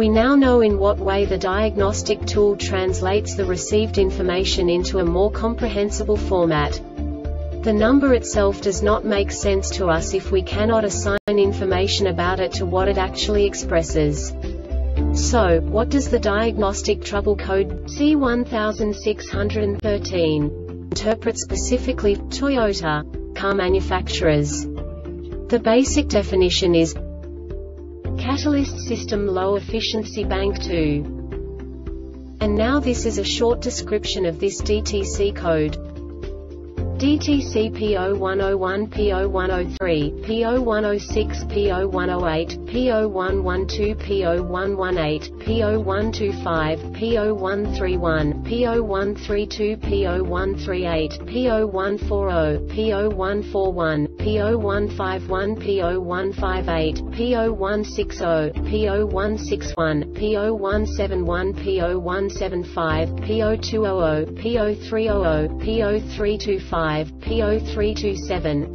We now know in what way the diagnostic tool translates the received information into a more comprehensible format. The number itself does not make sense to us if we cannot assign information about it to what it actually expresses. So, what does the diagnostic trouble code C1613 interpret specifically for Toyota car manufacturers? The basic definition is catalyst system low efficiency bank 2. And now this is a short description of this DTC code. DTC P0101, P0103, P0106, P0108, P0112, P0118, P0125, P0131, P0132, P0138, P0140, P0141, P0151, P0158, P0160, P0161, P0171, P0175, P0200, P0300, P0325, P0327,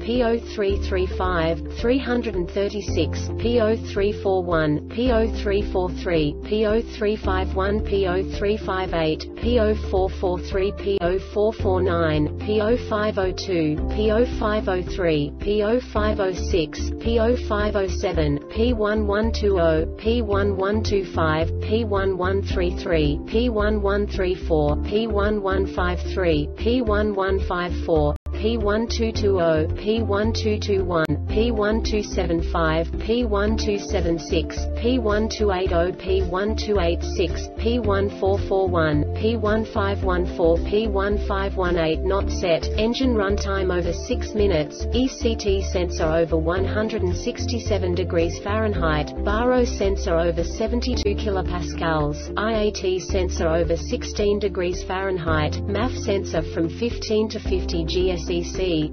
P0335, 336, P0341, P0343, P0351, P0358, P0443, P0449, P0502, P0503, P0506, P0507, P1120, P1125, P1133, P1134, P1153, P1154, P1220, P1221, P1275, P1276, P1280, P1286, P1441, P1514, P1518 not set. Engine runtime over 6 minutes, ECT sensor over 167 degrees Fahrenheit, Baro sensor over 72 kilopascals, IAT sensor over 16 degrees Fahrenheit, MAF sensor from 15 to 50 GSEC,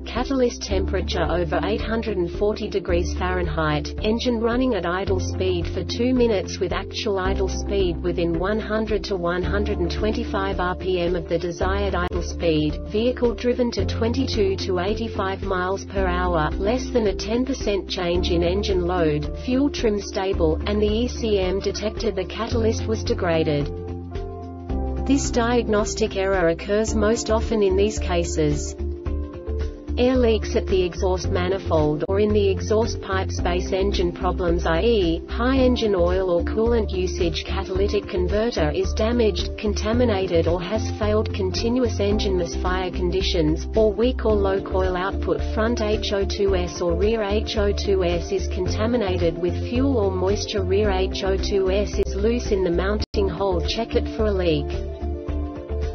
catalyst temperature over 850 140 degrees Fahrenheit, engine running at idle speed for 2 minutes with actual idle speed within 100 to 125 RPM of the desired idle speed, vehicle driven to 22 to 85 miles per hour, less than a 10% change in engine load, fuel trim stable, and the ECM detected the catalyst was degraded. This diagnostic error occurs most often in these cases. Air leaks at the exhaust manifold or in the exhaust pipe space. Engine problems, i.e., high engine oil or coolant usage. Catalytic converter is damaged, contaminated or has failed. Continuous engine misfire conditions, or weak or low coil output. Front HO2S or rear HO2S is contaminated with fuel or moisture. Rear HO2S is loose in the mounting hole. Check it for a leak.